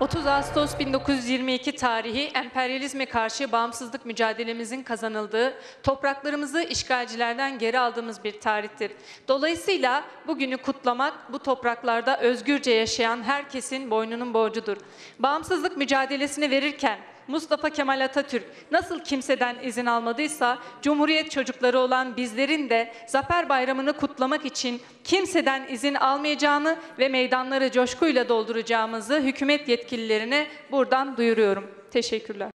30 Ağustos 1922 tarihi emperyalizme karşı bağımsızlık mücadelemizin kazanıldığı, topraklarımızı işgalcilerden geri aldığımız bir tarihtir. Dolayısıyla bugünü kutlamak, bu topraklarda özgürce yaşayan herkesin boynunun borcudur. Bağımsızlık mücadelesini verirken Mustafa Kemal Atatürk nasıl kimseden izin almadıysa, Cumhuriyet çocukları olan bizlerin de Zafer Bayramı'nı kutlamak için kimseden izin almayacağını ve meydanları coşkuyla dolduracağımızı hükümet yetkililerine buradan duyuruyorum. Teşekkürler.